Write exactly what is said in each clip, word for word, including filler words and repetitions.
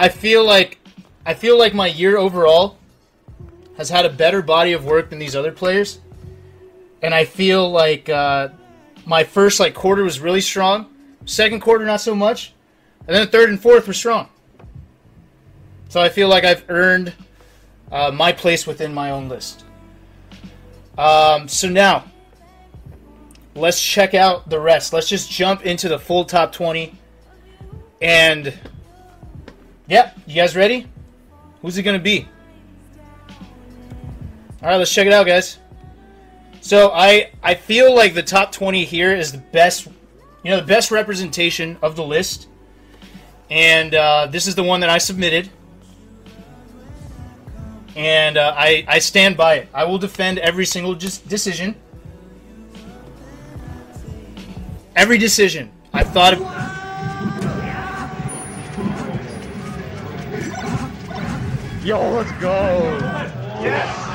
I feel like I feel like my year overall has had a better body of work than these other players. And I feel like uh, my first like quarter was really strong. Second quarter, not so much. And then third and fourth were strong. So I feel like I've earned uh, my place within my own list. Um, so now, let's check out the rest. Let's just jump into the full top twenty. And, yep, you guys ready? Who's it going to be? All right, let's check it out, guys. So I, I feel like the top twenty here is the best, you know, the best representation of the list. And uh, this is the one that I submitted. And uh, I, I stand by it. I will defend every single just decision. Every decision. I thought of... Yo, let's go! Yes!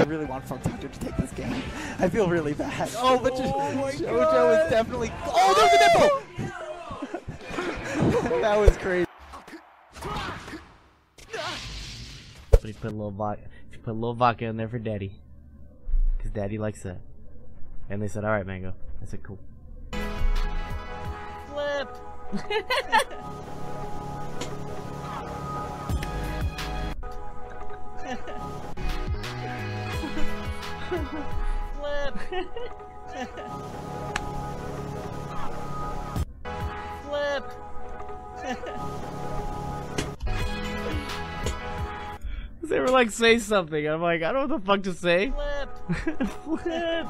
I really want Funk Doctor to take this game. I feel really bad. Oh, but oh JoJo is definitely. Oh, there's a nipple! That was crazy. But he put a little vodka. He put a little vodka in there for Daddy, cause Daddy likes that. And they said, "All right, Mango." I said, "Cool." Flip. Flip! Flip! They were like, say something. I'm like, I don't know what the fuck to say. Flip! Flip!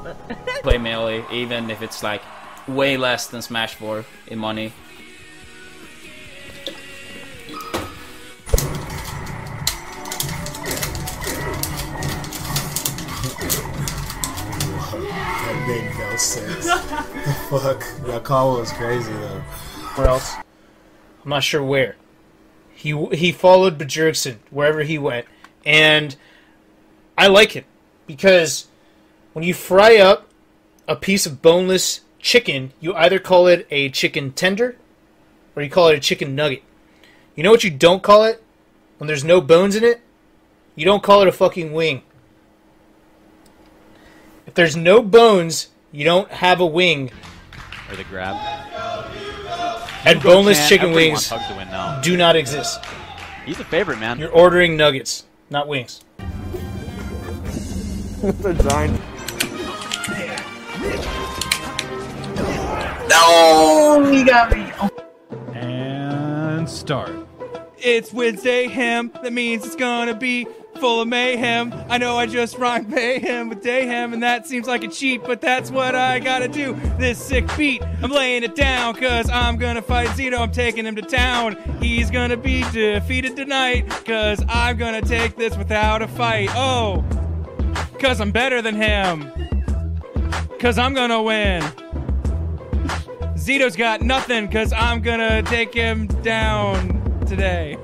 Play Melee, even if it's like way less than Smash four in money. Six. The fuck? That call was crazy though. Where else? I'm not sure where. He he followed Bjergsen wherever he went, and I like it because when you fry up a piece of boneless chicken, you either call it a chicken tender or you call it a chicken nugget. You know what you don't call it when there's no bones in it? You don't call it a fucking wing. If there's no bones, you don't have a wing. Or the grab. And boneless chicken wings do not exist. He's a favorite, man. You're ordering nuggets, not wings. They're giant. No! He got me. And start. It's Wednesday ham. That means it's gonna be full of mayhem. I know I just rhymed mayhem with dayhem, and that seems like a cheat, but that's what I gotta do. This sick beat, I'm laying it down, cause I'm gonna fight Zito, I'm taking him to town. He's gonna be defeated tonight, cause I'm gonna take this without a fight. Oh, cause I'm better than him. Cause I'm gonna win. Zito's got nothing, cause I'm gonna take him down today.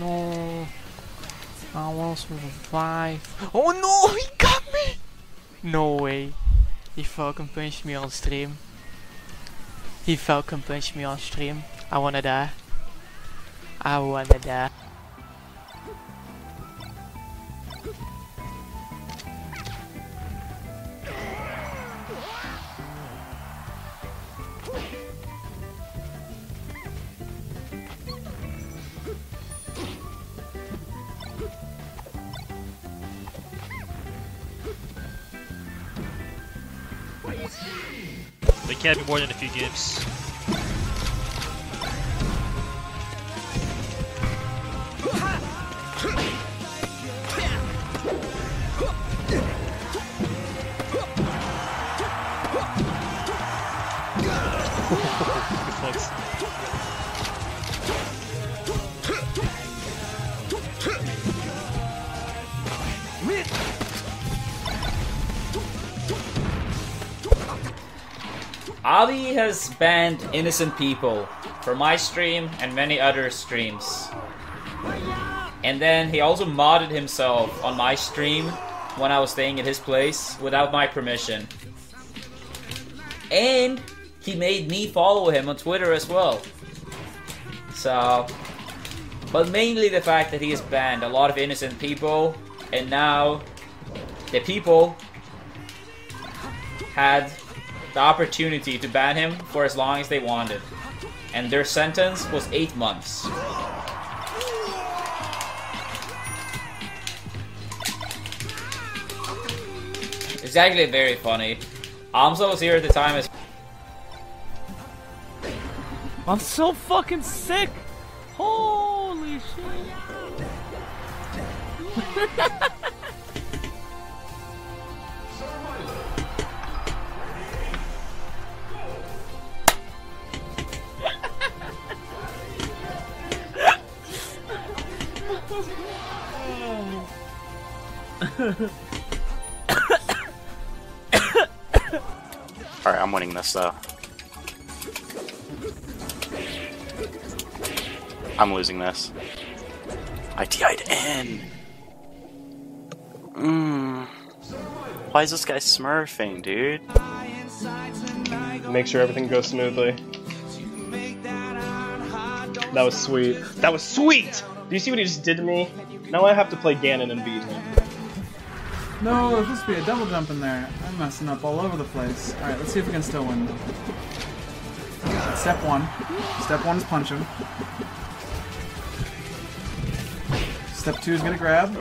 No, I was revive. Oh no, he got me! No way. He falcon punched me on stream. He falcon punched me on stream. I wanna die. I wanna die. It can't be more than a few games. Ali has banned innocent people from my stream and many other streams. And then he also modded himself on my stream when I was staying at his place without my permission. And he made me follow him on Twitter as well. So, but mainly the fact that he has banned a lot of innocent people, and now the people had the opportunity to ban him for as long as they wanted. And their sentence was eight months. It's actually very funny. Amso was here at the time as- I'm so fucking sick! Holy shit! Alright, I'm winning this though. I'm losing this. I T I'd in! Mmm. Why is this guy smurfing, dude? Make sure everything goes smoothly. That was sweet. That was sweet! Do you see what he just did to me? Now I have to play Ganon and beat him. No, there's supposed to be a double jump in there. I'm messing up all over the place. Alright, let's see if we can still win. Step one. Step one is punch him. Step two is gonna grab.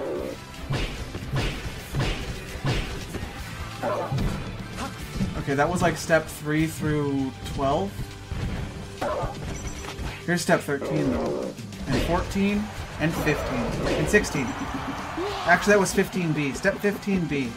Okay, that was like step three through twelve. Here's step thirteen though. And fourteen, and fifteen, and sixteen. Actually, that was fifteen B. Step fifteen B.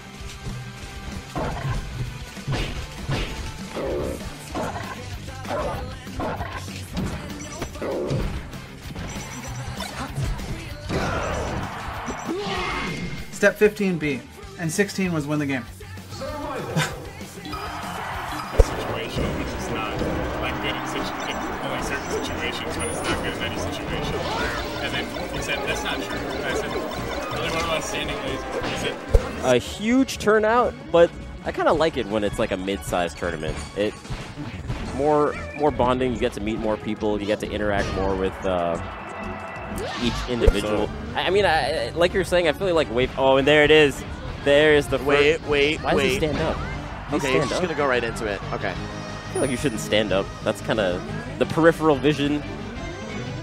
Step fifteen B. And sixteen was win the game. Situation. It's just not like good in situ only certain situations, but it's not good in any situation. And then he said, that's not true. And I said, a huge turnout, but I kind of like it when it's like a mid-sized tournament. It more more bonding. You get to meet more people. You get to interact more with uh, each individual. I, I mean, I, like you're saying, I feel like wave. Oh, and there it is. There is the wait, first. wait, Why wait. Why does he stand up? He okay, he's just gonna go right into it. Okay. I feel like you shouldn't stand up. That's kind of the peripheral vision.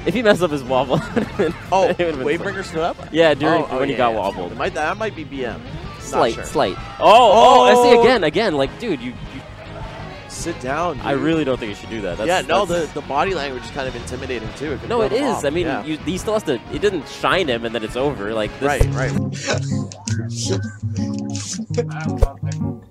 If he messed up his wobble, oh, Wavebringer stood up. Yeah, during oh, oh, when yeah, he got yeah. wobbled. It might, that might be B M. Slight, sure. slight. Oh, oh, oh, I see again, again. Like, dude, you, you sit down. Dude. I really don't think you should do that. That's, yeah, no, that's, the the body language is kind of intimidating too. It no, it is. Off. I mean, yeah. you, he still has to. It didn't shine him, and then it's over. Like, this. Right, right.